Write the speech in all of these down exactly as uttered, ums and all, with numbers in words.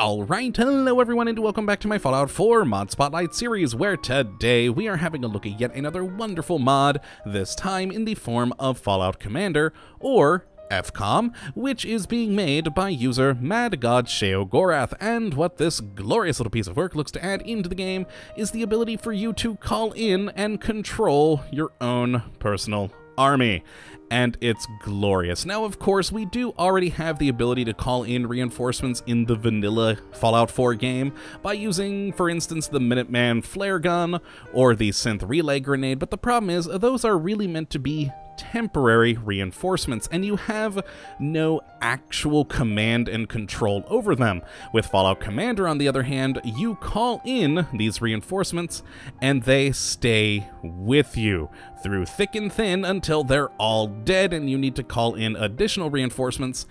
Alright, hello everyone and welcome back to my Fallout four Mod Spotlight series, where today we are having a look at yet another wonderful mod, this time in the form of Fallout Commander, or F COM, which is being made by user MadGodSheogorath, and what this glorious little piece of work looks to add into the game is the ability for you to call in and control your own personal army. And it's glorious. Now, of course, we do already have the ability to call in reinforcements in the vanilla Fallout four game by using, for instance, the Minuteman flare gun or the synth relay grenade, but the problem is those are really meant to be temporary reinforcements, and you have no actual command and control over them. With Fallout Commander, on the other hand, you call in these reinforcements, and they stay with you through thick and thin until they're all dead, and you need to call in additional reinforcements,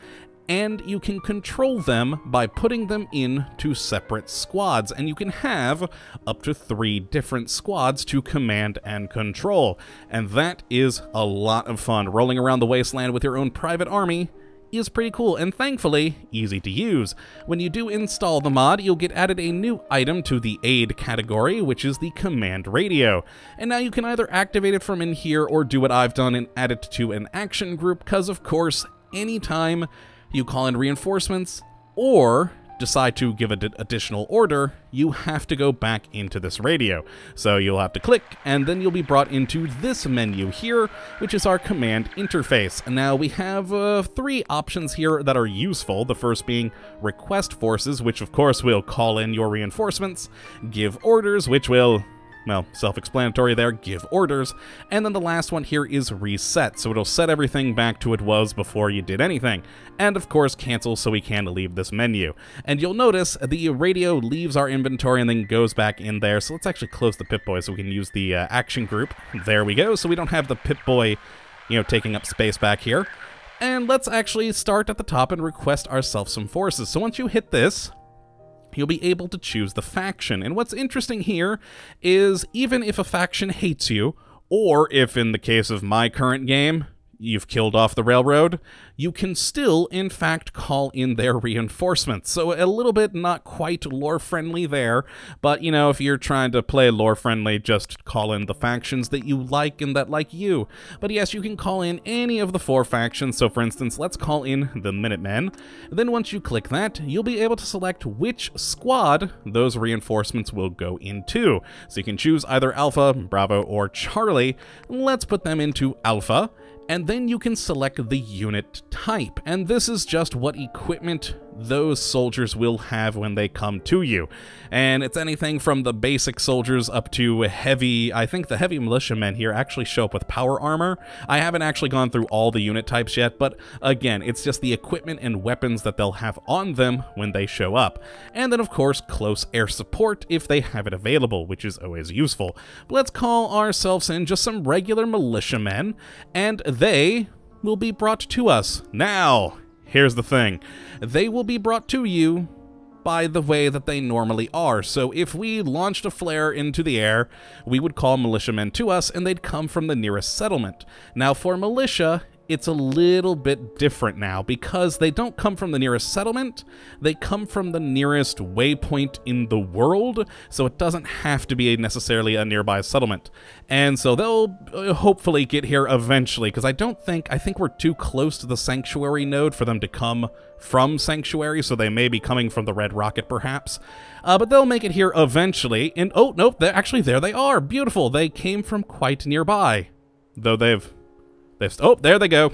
and you can control them by putting them into separate squads, and you can have up to three different squads to command and control, and that is a lot of fun. Rolling around the wasteland with your own private army is pretty cool, and thankfully easy to use. When you do install the mod, you'll get added a new item to the aid category, which is the command radio. And now you can either activate it from in here or do what I've done and add it to an action group, because of course, anytime you call in reinforcements or decide to give an additional order, you have to go back into this radio. So you'll have to click, and then you'll be brought into this menu here, which is our command interface. And now we have uh, three options here that are useful. The first being request forces, which of course will call in your reinforcements, give orders, which will, well, self-explanatory there, give orders. And then the last one here is reset, so it'll set everything back to it was before you did anything. And of course, cancel, so we can leave this menu. And you'll notice the radio leaves our inventory and then goes back in there. So let's actually close the Pip-Boy so we can use the uh, action group. There we go, so we don't have the Pip-Boy, you know, taking up space back here. And let's actually start at the top and request ourselves some forces. So once you hit this, you'll be able to choose the faction. And what's interesting here is even if a faction hates you, or if in the case of my current game, you've killed off the Railroad, you can still, in fact, call in their reinforcements. So a little bit not quite lore-friendly there, but, you know, if you're trying to play lore-friendly, just call in the factions that you like and that like you. But yes, you can call in any of the four factions. So, for instance, let's call in the Minutemen. Then once you click that, you'll be able to select which squad those reinforcements will go into. So you can choose either Alpha, Bravo, or Charlie. Let's put them into Alpha. And then you can select the unit type, and this is just what equipment those soldiers will have when they come to you. And it's anything from the basic soldiers up to heavy. I think the heavy militiamen here actually show up with power armor. I haven't actually gone through all the unit types yet, but again, it's just the equipment and weapons that they'll have on them when they show up. And then of course, close air support if they have it available, which is always useful. But let's call ourselves in just some regular militiamen, and they will be brought to us. Now, here's the thing. They will be brought to you by the way that they normally are. So if we launched a flare into the air, we would call militiamen to us, and they'd come from the nearest settlement. Now, for militia, it's a little bit different now, because they don't come from the nearest settlement, they come from the nearest waypoint in the world, so it doesn't have to be necessarily a nearby settlement. And so they'll hopefully get here eventually, because I don't think, I think we're too close to the Sanctuary node for them to come from Sanctuary, so they may be coming from the Red Rocket perhaps. Uh, but they'll make it here eventually, and oh, nope, they're actually, there they are, beautiful, they came from quite nearby, though they've oh, there they go.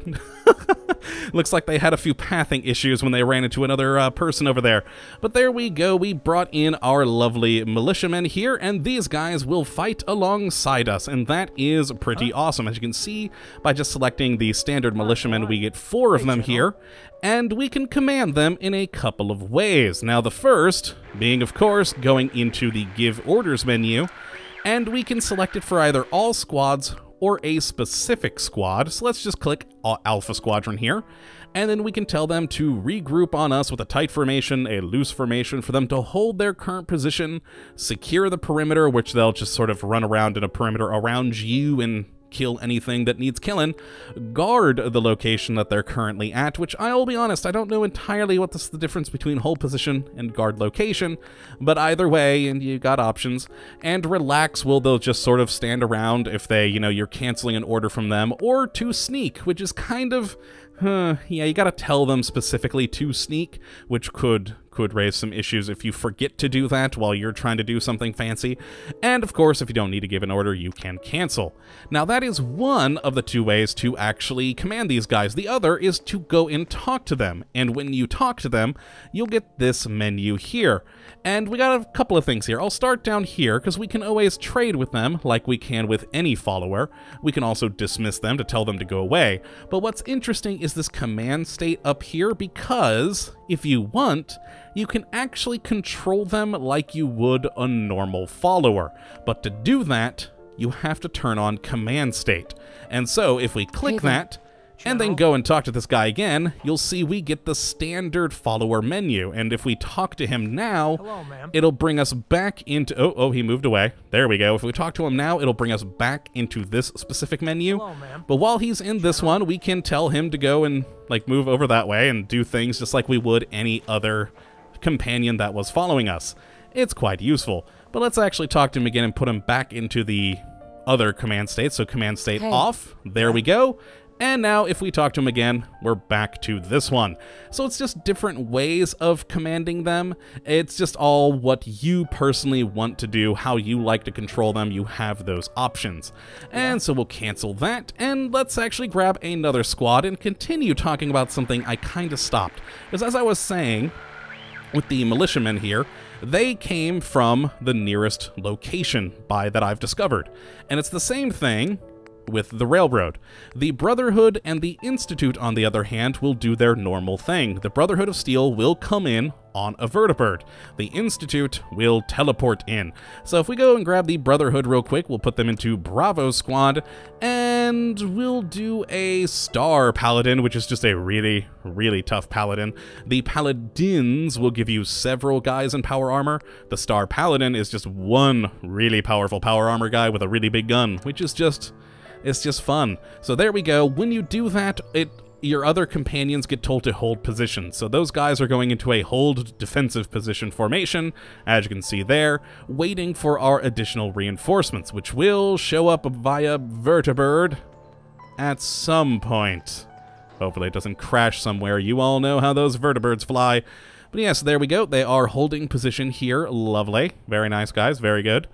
Looks like they had a few pathing issues when they ran into another uh, person over there. But there we go. We brought in our lovely militiamen here, and these guys will fight alongside us, and that is pretty oh. awesome. As you can see, by just selecting the standard militiamen, we get four of them here, and we can command them in a couple of ways. Now, the first being, of course, going into the Give Orders menu, and we can select it for either all squads or a specific squad. So let's just click Alpha Squadron here, and then we can tell them to regroup on us with a tight formation, a loose formation, for them to hold their current position, secure the perimeter, which they'll just sort of run around in a perimeter around you and kill anything that needs killing, guard the location that they're currently at, which I'll be honest, I don't know entirely what this, the difference between hold position and guard location, but either way, and you got options, and relax, well, they'll just sort of stand around if they, you know, you're canceling an order from them, or to sneak, which is kind of, huh, yeah, you gotta tell them specifically to sneak, which could... could raise some issues if you forget to do that while you're trying to do something fancy. And of course, if you don't need to give an order, you can cancel. Now that is one of the two ways to actually command these guys. The other is to go and talk to them. And when you talk to them, you'll get this menu here. And we got a couple of things here. I'll start down here because we can always trade with them like we can with any follower. We can also dismiss them to tell them to go away. But what's interesting is this command state up here, because if you want, you can actually control them like you would a normal follower. But to do that, you have to turn on command state. And so if we click that and then go and talk to this guy again, you'll see we get the standard follower menu. And if we talk to him now, hello, it'll bring us back into... Oh, oh, he moved away. There we go. If we talk to him now, it'll bring us back into this specific menu. Hello, but while he's in this one, we can tell him to go and like move over that way and do things just like we would any other companion that was following us. It's quite useful. But let's actually talk to him again and put him back into the other command state. So command state hey. off. There we go. And now if we talk to him again, we're back to this one. So it's just different ways of commanding them. It's just all what you personally want to do, how you like to control them. You have those options. And so we'll cancel that. And let's actually grab another squad and continue talking about something I kind of stopped. Because as I was saying, with the militiamen here, they came from the nearest location by that I've discovered. And it's the same thing with the Railroad. The Brotherhood and the Institute, on the other hand, will do their normal thing. The Brotherhood of Steel will come in on a Vertibird. The Institute will teleport in. So if we go and grab the Brotherhood real quick, we'll put them into Bravo Squad, and we'll do a Star Paladin, which is just a really, really tough Paladin. The Paladins will give you several guys in power armor. The Star Paladin is just one really powerful power armor guy with a really big gun, which is just... it's just fun. So there we go. When you do that, it your other companions get told to hold position. So those guys are going into a hold defensive position formation, as you can see there, waiting for our additional reinforcements, which will show up via Vertibird at some point. Hopefully it doesn't crash somewhere. You all know how those Vertibirds fly. But yes, there we go. They are holding position here. Lovely. Very nice, guys. Very good.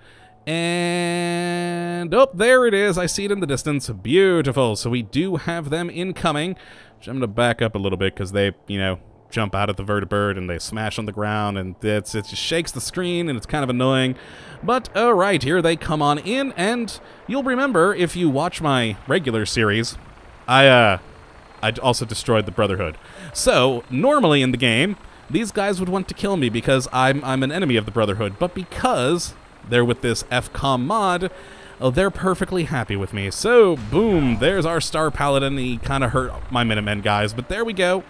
And, oh, there it is. I see it in the distance. Beautiful. So we do have them incoming. I'm going to back up a little bit because they, you know, jump out of the Vertibird and they smash on the ground, and it's, it just shakes the screen and it's kind of annoying. But, all right, here they come on in, and you'll remember if you watch my regular series, I, uh, I also destroyed the Brotherhood. So, normally in the game, these guys would want to kill me because I'm, I'm an enemy of the Brotherhood, but because... they're with this F COM mod, oh, they're perfectly happy with me. So, boom, there's our Star Paladin. He kind of hurt my Minutemen guys, but there we go.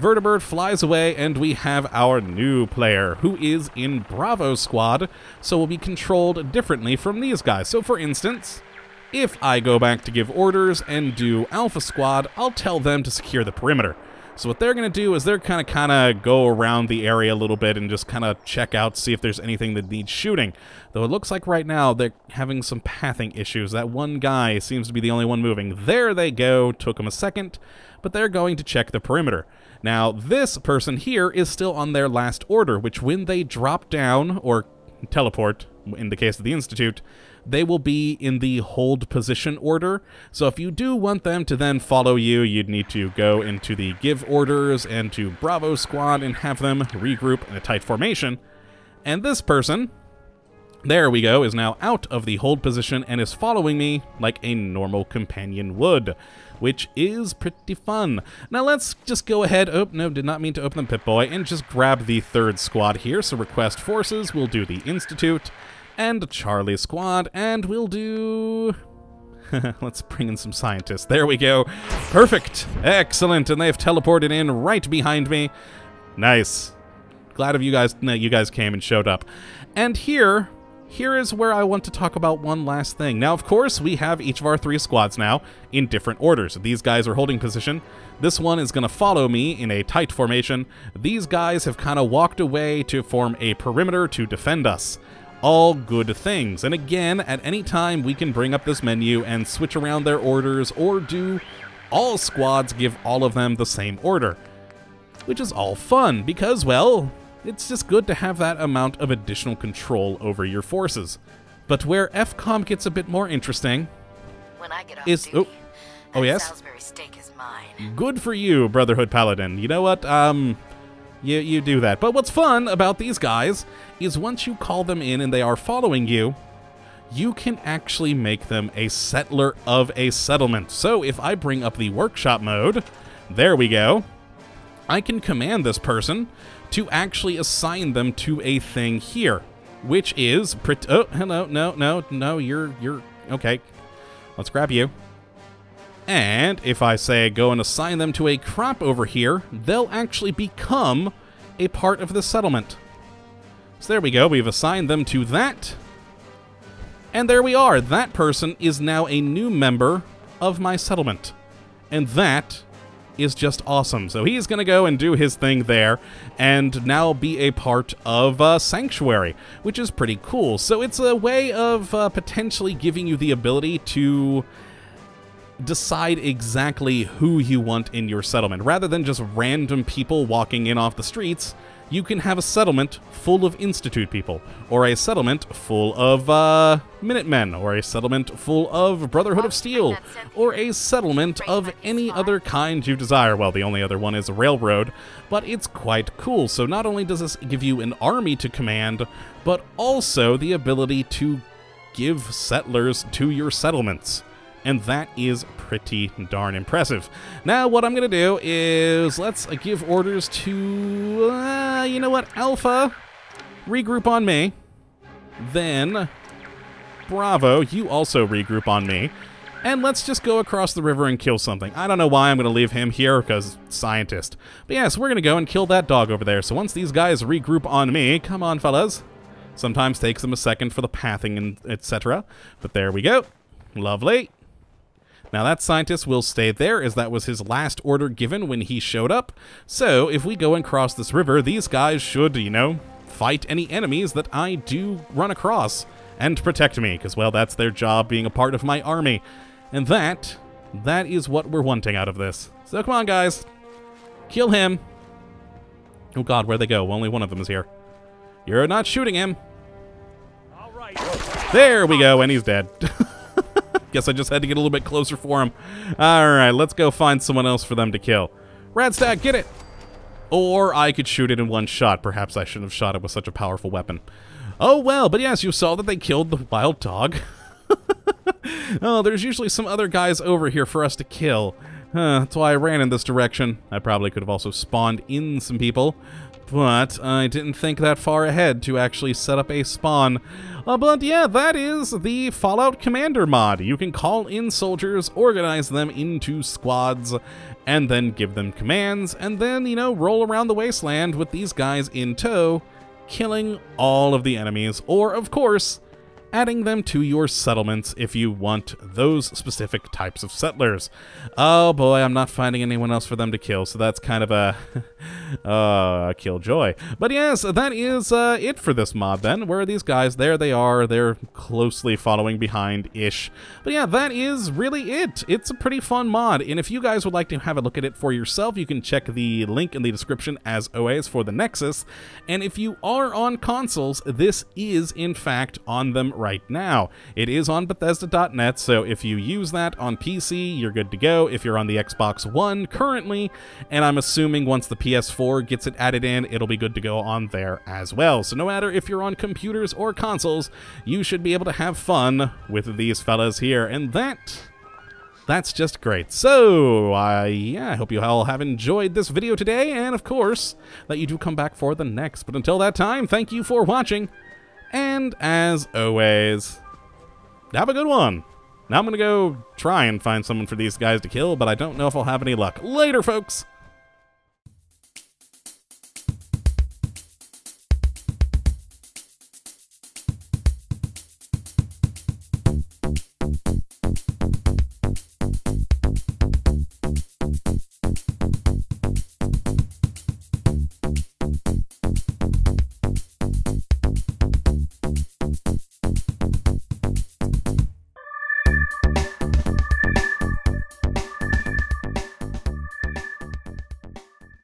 Vertibird flies away, and we have our new player, who is in Bravo Squad, so will be controlled differently from these guys. So, for instance, if I go back to give orders and do Alpha Squad, I'll tell them to secure the perimeter. So what they're going to do is they're kind of kind of go around the area a little bit and just kind of check out, see if there's anything that needs shooting. Though it looks like right now they're having some pathing issues. That one guy seems to be the only one moving. There they go. Took them a second. But they're going to check the perimeter. Now, this person here is still on their last order, which when they drop down or teleport, in the case of the Institute, they will be in the hold position order. So if you do want them to then follow you, you'd need to go into the give orders and to Bravo Squad and have them regroup in a tight formation. And this person, there we go, is now out of the hold position and is following me like a normal companion would, which is pretty fun. Now let's just go ahead, oh no, did not mean to open the Pip-Boy, and just grab the third squad here. So request forces, we'll do the Institute and Charlie Squad, and we'll do... let's bring in some scientists. There we go. Perfect. Excellent. And they've teleported in right behind me. Nice. Glad of you guys, no, you guys came and showed up. And here, here is where I want to talk about one last thing. Now, of course, we have each of our three squads now in different orders. These guys are holding position. This one is going to follow me in a tight formation. These guys have kind of walked away to form a perimeter to defend us. All good things. And again, at any time, we can bring up this menu and switch around their orders, or do all squads give all of them the same order. Which is all fun, because, well, it's just good to have that amount of additional control over your forces. But where F COM gets a bit more interesting when I get off is duty, oh, oh yes, Salisbury steak is mine. Good for you, Brotherhood Paladin. You know what? Um, you you do that. But what's fun about these guys is once you call them in and they are following you, you can actually make them a settler of a settlement. So if I bring up the workshop mode, there we go. I can command this person to actually assign them to a thing here, which is pretty, oh, hello, no, no, no, you're, you're, okay, let's grab you. And if I say go and assign them to a crop over here, they'll actually become a part of the settlement. So there we go, we've assigned them to that. And there we are, that person is now a new member of my settlement. And that is just awesome. So he's gonna go and do his thing there and now be a part of uh, Sanctuary, which is pretty cool. So it's a way of uh, potentially giving you the ability to decide exactly who you want in your settlement. Rather than just random people walking in off the streets, you can have a settlement full of Institute people, or a settlement full of uh, Minutemen, or a settlement full of Brotherhood of Steel, or a settlement of any other kind you desire. Well, the only other one is Railroad, but it's quite cool. So not only does this give you an army to command, but also the ability to give settlers to your settlements. And that is pretty darn impressive. Now, what I'm going to do is let's give orders to, uh, you know what, Alpha, regroup on me. Then, Bravo, you also regroup on me. And let's just go across the river and kill something. I don't know why I'm going to leave him here, because scientist. But yes, we're going to go and kill that dog over there. So once these guys regroup on me, come on, fellas. Sometimes takes them a second for the pathing and et cetera. But there we go. Lovely. Now that scientist will stay there, as that was his last order given when he showed up. So if we go and cross this river, these guys should, you know, fight any enemies that I do run across and protect me, because, well, that's their job, being a part of my army. And that, that is what we're wanting out of this. So come on, guys. Kill him. Oh god, where'd they go? Only one of them is here. You're not shooting him. All right. There we go, and he's dead. Guess I just had to get a little bit closer for him. Alright, let's go find someone else for them to kill. Radstack, get it! Or I could shoot it in one shot. Perhaps I shouldn't have shot it with such a powerful weapon. Oh well, but yes, you saw that they killed the wild dog. Oh, there's usually some other guys over here for us to kill. Huh, that's why I ran in this direction. I probably could have also spawned in some people. But I didn't think that far ahead to actually set up a spawn. Uh, but yeah, that is the Fallout Commander mod. You can call in soldiers, organize them into squads, and then give them commands, and then, you know, roll around the wasteland with these guys in tow, killing all of the enemies, or, of course, adding them to your settlements if you want those specific types of settlers. Oh boy, I'm not finding anyone else for them to kill, so that's kind of a uh, killjoy. But yes, that is uh, it for this mod then. Where are these guys? There they are. They're closely following behind-ish. But yeah, that is really it. It's a pretty fun mod, and if you guys would like to have a look at it for yourself, you can check the link in the description as always for the Nexus. And if you are on consoles, this is in fact on them right now. It is on Bethesda dot net, so if you use that on P C, you're good to go. If you're on the Xbox One currently, and I'm assuming once the P S four gets it added in, it'll be good to go on there as well. So no matter if you're on computers or consoles, you should be able to have fun with these fellas here, and that... that's just great. So, uh, yeah, I hope you all have enjoyed this video today, and of course, that you do come back for the next. But until that time, thank you for watching. And as always, have a good one. Now I'm going to go try and find someone for these guys to kill, but I don't know if I'll have any luck. Later, folks.